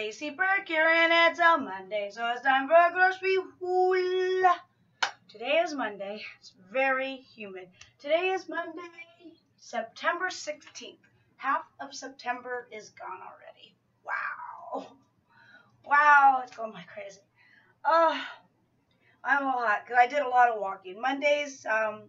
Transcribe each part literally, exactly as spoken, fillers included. Stacy Burke here, and it's a Monday, so it's time for a grocery haul. Today is Monday. It's very humid. Today is Monday, September sixteenth. Half of September is gone already. Wow. Wow, it's going like crazy. Uh, I'm a little hot because I did a lot of walking. Mondays, um,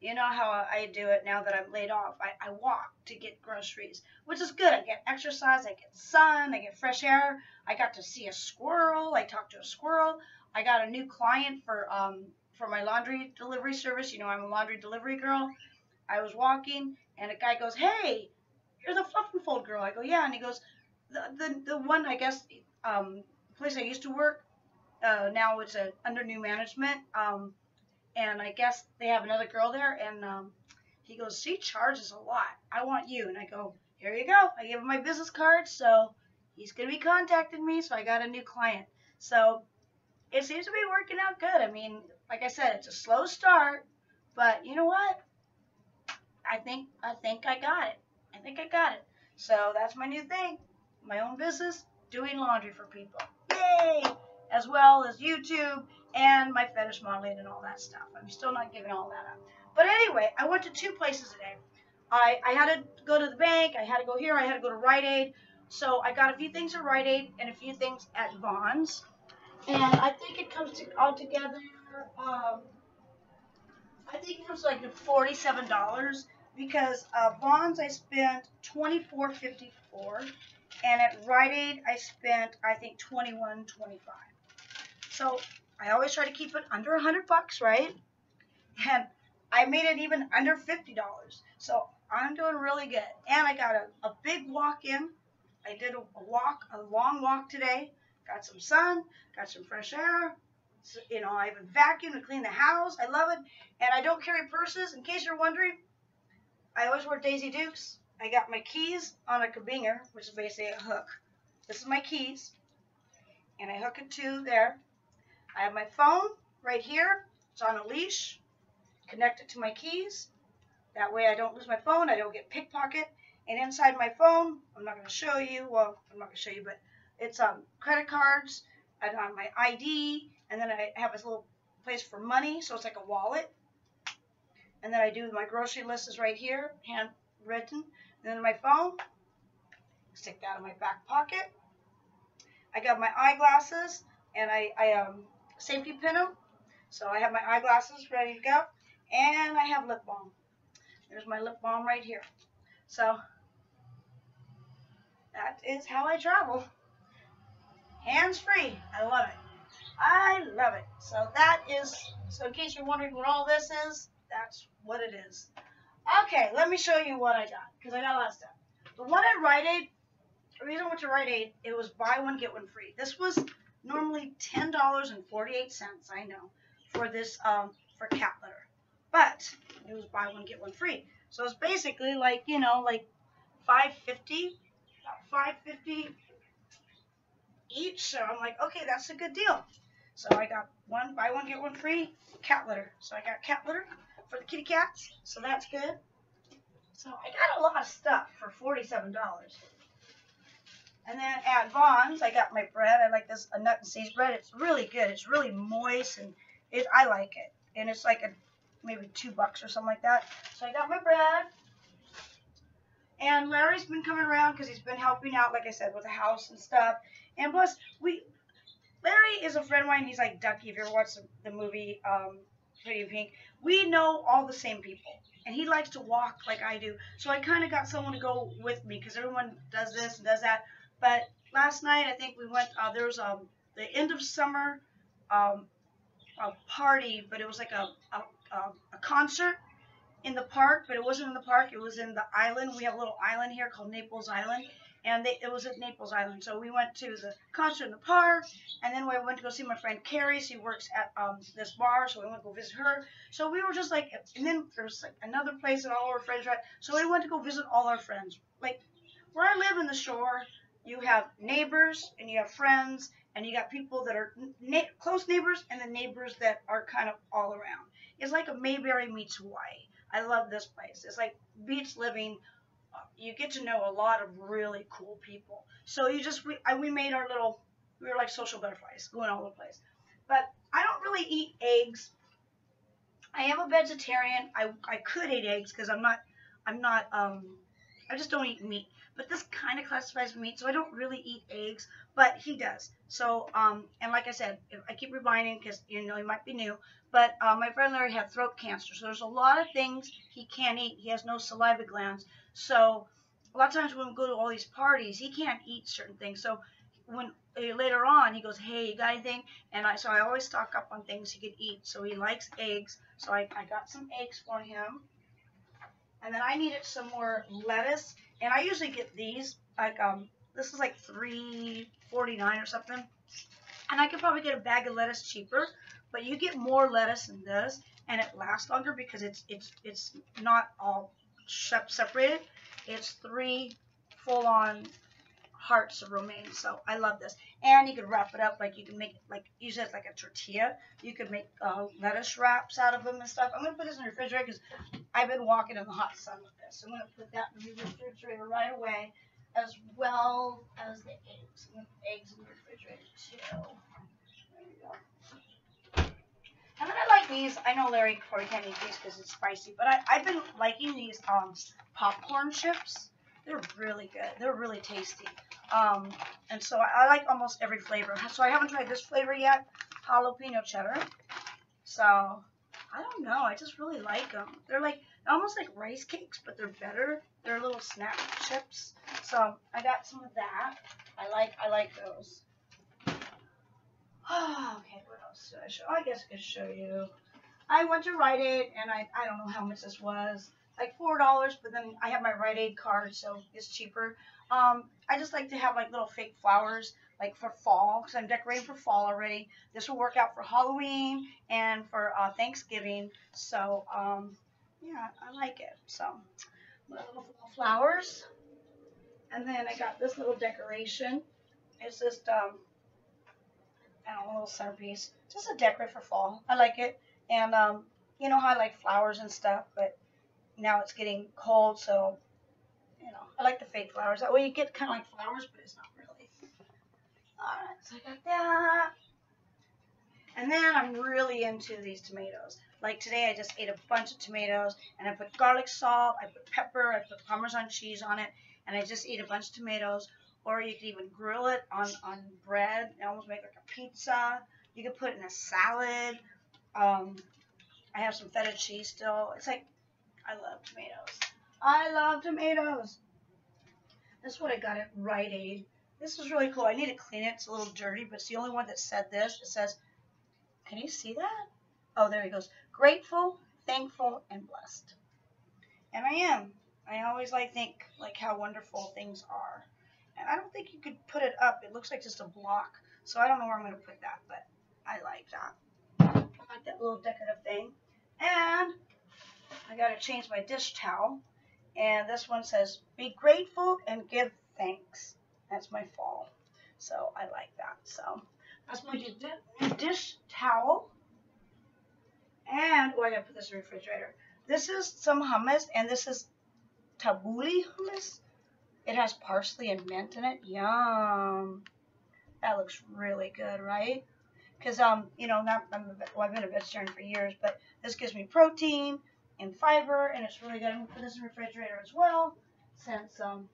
you know how I do it now that I'm laid off. I, I walk to get groceries, which is good. I get exercise, I get sun, I get fresh air. I got to see a squirrel. I talked to a squirrel. I got a new client for um for my laundry delivery service. You know, I'm a laundry delivery girl. I was walking, and a guy goes, "Hey, you're the Fluff and Fold girl." I go, "Yeah," and he goes, "The the, the one I guess um place I used to work. Uh, now it's a, under new management. Um." And I guess they have another girl there, and um, he goes, she charges a lot. I want you. And I go, here you go. I gave him my business card, so he's going to be contacting me, so I got a new client. So it seems to be working out good. I mean, like I said, it's a slow start, but you know what? I think I think I got it. I think I got it. So that's my new thing, my own business, doing laundry for people. Yay! As well as YouTube and my fetish modeling and all that stuff. I'm still not giving all that up. But anyway, I went to two places today. I, I had to go to the bank. I had to go here. I had to go to Rite Aid. So I got a few things at Rite Aid and a few things at Vons. And I think it comes to all together, um, I think it comes to like forty-seven dollars. Because uh, Vons I spent twenty-four fifty-four. And at Rite Aid I spent, I think, twenty-one twenty-five. So I always try to keep it under a hundred bucks, right? And I made it even under fifty dollars. So I'm doing really good. And I got a, a big walk in. I did a, a walk, a long walk today. Got some sun, got some fresh air. So, you know, I even vacuumed and cleaned the house. I love it. And I don't carry purses. In case you're wondering, I always wear Daisy Dukes. I got my keys on a cabinger, which is basically a hook. This is my keys. And I hook it to there. I have my phone right here. It's on a leash, connected to my keys. That way I don't lose my phone. I don't get pickpocket. And inside my phone, I'm not going to show you. Well, I'm not going to show you, but it's um, credit cards. I have my I D. And then I have this little place for money, so it's like a wallet. And then I do my grocery list is right here, handwritten. And then my phone, stick that in my back pocket. I got my eyeglasses, and I, I um. safety pin them. So I have my eyeglasses ready to go, and I have lip balm. There's my lip balm right here. So that is how I travel. Hands free. I love it. I love it. So that is, so in case you're wondering what all this is, that's what it is. Okay, let me show you what I got, because I got a lot of stuff. The one at Rite Aid, the reason I went to Rite Aid, it was buy one, get one free. This was normally ten dollars and forty-eight cents, I know, for this, um, for cat litter. But it was buy one, get one free. So it's basically like, you know, like five fifty, about five fifty each. So I'm like, okay, that's a good deal. So I got one, buy one, get one free, cat litter. So I got cat litter for the kitty cats. So that's good. So I got a lot of stuff for forty-seven dollars. And then at Vons, I got my bread. I like this a nut and seeds bread. It's really good. It's really moist, and it, I like it. And it's like a maybe two bucks or something like that. So I got my bread. And Larry's been coming around because he's been helping out, like I said, with the house and stuff. And plus, we Larry is a friend of mine. He's like Ducky. If you ever watched the, the movie um, Pretty in Pink, we know all the same people. And he likes to walk like I do. So I kind of got someone to go with me because everyone does this and does that. But last night, I think we went, uh, there was um, the end of summer um, a party, but it was like a, a, a concert in the park, but it wasn't in the park. It was in the island. We have a little island here called Naples Island, and they, it was at Naples Island. So we went to the concert in the park, and then we went to go see my friend Carrie. She works at um, this bar, so we went to go visit her. So we were just like, and then there was like another place that all our friends were at. So we went to go visit all our friends. Like, where I live in the shore, you have neighbors, and you have friends, and you got people that are na close neighbors, and the neighbors that are kind of all around. It's like a Mayberry meets Hawaii. I love this place. It's like beach living you get to know a lot of really cool people. So you just, we, I, we made our little, we were like social butterflies going all over the place. But I don't really eat eggs. I am a vegetarian. I, I could eat eggs because I'm not, I'm not, um, I just don't eat meat. But this kind of classifies meat, so I don't really eat eggs, but he does. So, um, and like I said, I keep reminding because, you know, he might be new, but uh, my friend Larry had throat cancer, so there's a lot of things he can't eat. He has no saliva glands. So a lot of times when we go to all these parties, he can't eat certain things. So when uh, later on, he goes, hey, you got anything? And I, so I always stock up on things he can eat. So he likes eggs, so I, I got some eggs for him. And then I needed some more lettuce. And I usually get these, like, um, this is like three forty-nine or something. And I could probably get a bag of lettuce cheaper, but you get more lettuce than this, and it lasts longer because it's, it's, it's not all separated. It's three full-on hearts of romaine, so I love this. And you can wrap it up, like you can make, like, use it like a tortilla. You could make uh, lettuce wraps out of them and stuff. I'm going to put this in the refrigerator because I've been walking in the hot sun with this. So I'm going to put that in the refrigerator right away, as well as the eggs. I'm going to put eggs in the refrigerator too. There you go. And then I like these. I know Larry probably can't eat these because it's spicy, but I, I've been liking these um, popcorn chips. They're really good. They're really tasty. Um, and so I, I like almost every flavor. So I haven't tried this flavor yet, jalapeno cheddar. So I don't know. I just really like them. They're like almost like rice cakes, but they're better. They're little snack chips. So I got some of that. I like I like those. Oh, okay. What else did I show? I guess I could show you. I went to Rite Aid, and I I don't know how much this was. Like four dollars, but then I have my Rite Aid card, so it's cheaper. Um, I just like to have like little fake flowers, like for fall, because I'm decorating for fall already. This will work out for Halloween and for uh, Thanksgiving. So, um, yeah, I like it. So, little flowers. And then I got this little decoration. It's just, um, I don't know, a little centerpiece. Just a decorate for fall. I like it. And, um, you know how I like flowers and stuff, but now it's getting cold, so, you know, I like the fake flowers. That way you get kind of like flowers, but it's not really. Alright, so I got that. And then I'm really into these tomatoes. Like today I just ate a bunch of tomatoes, and I put garlic salt, I put pepper, I put Parmesan cheese on it, and I just eat a bunch of tomatoes. Or you could even grill it on, on bread and almost make like a pizza. You could put it in a salad. Um, I have some feta cheese still. It's like, I love tomatoes. I love tomatoes. This is what I got at Rite Aid. This is really cool. I need to clean it. It's a little dirty, but it's the only one that said this. It says, can you see that? Oh, there he goes. Grateful, thankful, and blessed. And I am. I always like think like how wonderful things are. And I don't think you could put it up. It looks like just a block. So I don't know where I'm going to put that, but I like that. I like that little decorative thing. And I gotta change my dish towel, and this one says, be grateful and give thanks. That's my fall, so I like that. So that's my dish towel, and oh, I gotta put this in the refrigerator. This is some hummus, and this is tabbouleh hummus. It has parsley and mint in it. Yum! That looks really good, right? Because um, you know, not I'm a, well, I've been a vegetarian for years, but this gives me protein and fiber, and it's really good. I'm going to put this in the refrigerator as well, since um,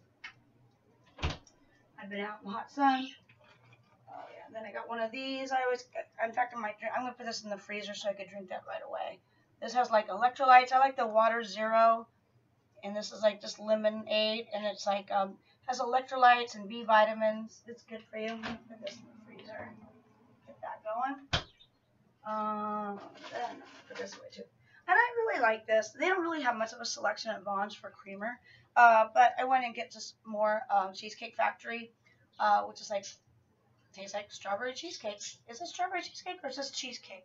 I've been out in the hot sun. Oh, yeah. And then I got one of these. I always, in fact, I might drink. I'm going to put this in the freezer so I could drink that right away. This has, like, electrolytes. I like the Water Zero, and this is, like, just lemonade, and it's, like, um, has electrolytes and B vitamins. It's good for you. I'm going to put this in the freezer. Get that going. Um, then put this away, too. And I really like this. They don't really have much of a selection at Vons for creamer, uh, but I went and get just more um, Cheesecake Factory, uh, which is like, tastes like strawberry cheesecake. Is it strawberry cheesecake or is this cheesecake?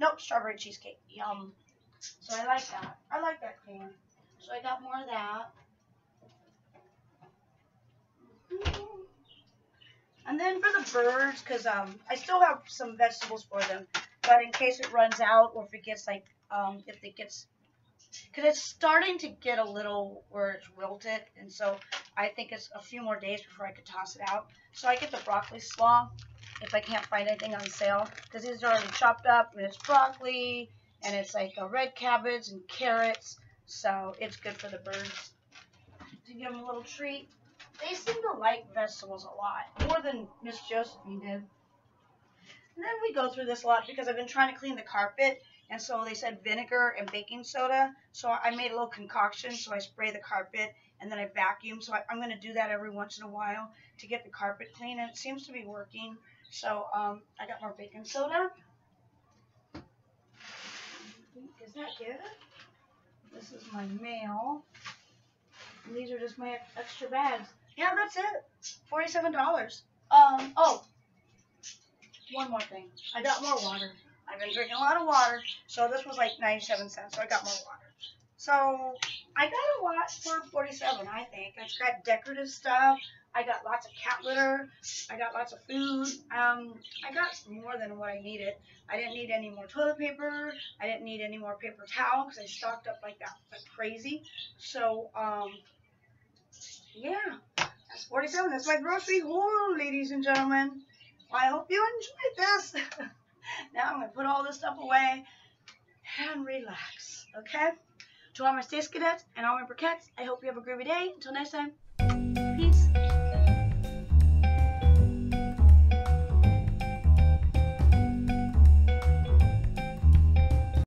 Nope, strawberry cheesecake. Yum. So I like that. I like that creamer. So I got more of that. Mm-hmm. And then for the birds, because um, I still have some vegetables for them, but in case it runs out or if it gets like, Um, if it gets because it's starting to get a little where it's wilted, and so I think it's a few more days before I could toss it out. So I get the broccoli slaw if I can't find anything on sale, because these are already chopped up, and it's broccoli, and it's like a red cabbage and carrots, so it's good for the birds to give them a little treat. They seem to like vegetables a lot, more than Miss Josephine did. And then we go through this a lot because I've been trying to clean the carpet, and so they said vinegar and baking soda, so I made a little concoction, so I spray the carpet, and then I vacuum, so I, I'm going to do that every once in a while to get the carpet clean, and it seems to be working. So um, I got more baking soda. Is that good? This is my mail. And these are just my extra bags. Yeah, that's it. forty-seven dollars. Um, oh, one more thing. I got more water. I've been drinking a lot of water. So this was like ninety-seven cents, so I got more water. So I got a lot for forty-seven, I think. I got decorative stuff. I got lots of cat litter. I got lots of food. Um, I got more than what I needed. I didn't need any more toilet paper. I didn't need any more paper towel because I stocked up like that, like crazy. So, um, yeah, that's forty-seven. That's my grocery haul, ladies and gentlemen. Well, I hope you enjoyed this. Now I'm going to put all this stuff away and relax, okay? To all my Stace-Cadets and all my Burkettes, I hope you have a groovy day. Until next time, peace.